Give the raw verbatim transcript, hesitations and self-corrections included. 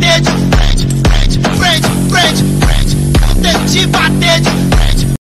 bitch.